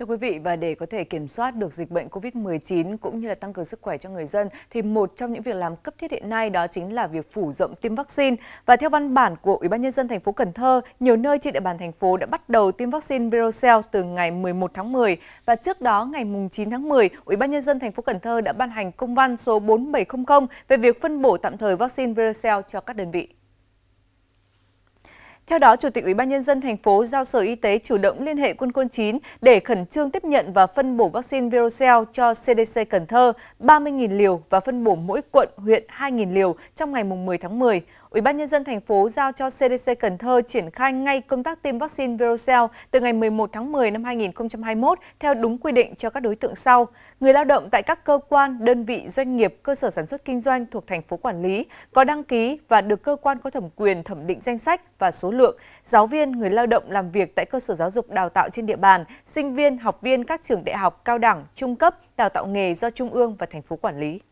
Thưa quý vị, và để có thể kiểm soát được dịch bệnh COVID-19 cũng như là tăng cường sức khỏe cho người dân thì một trong những việc làm cấp thiết hiện nay đó chính là việc phủ rộng tiêm vaccine. Và theo văn bản của Ủy ban nhân dân thành phố Cần Thơ, nhiều nơi trên địa bàn thành phố đã bắt đầu tiêm vaccine VeroCell từ ngày 11 tháng 10 và trước đó ngày 9 tháng 10, Ủy ban nhân dân thành phố Cần Thơ đã ban hành công văn số 4700 về việc phân bổ tạm thời vaccine VeroCell cho các đơn vị. Theo đó, Chủ tịch Ủy ban nhân dân thành phố giao Sở Y tế chủ động liên hệ quân 9 để khẩn trương tiếp nhận và phân bổ vaccine VeroCell cho CDC Cần Thơ 30.000 liều và phân bổ mỗi quận, huyện 2.000 liều trong ngày 10 tháng 10. Ủy ban nhân dân thành phố giao cho CDC Cần Thơ triển khai ngay công tác tiêm vaccine VeroCell từ ngày 11 tháng 10 năm 2021 theo đúng quy định cho các đối tượng sau: người lao động tại các cơ quan, đơn vị, doanh nghiệp, cơ sở sản xuất kinh doanh thuộc thành phố quản lý, có đăng ký và được cơ quan có thẩm quyền thẩm định danh sách và số lượng, giáo viên, người lao động làm việc tại cơ sở giáo dục đào tạo trên địa bàn, sinh viên, học viên các trường đại học, cao đẳng, trung cấp, đào tạo nghề do Trung ương và thành phố quản lý.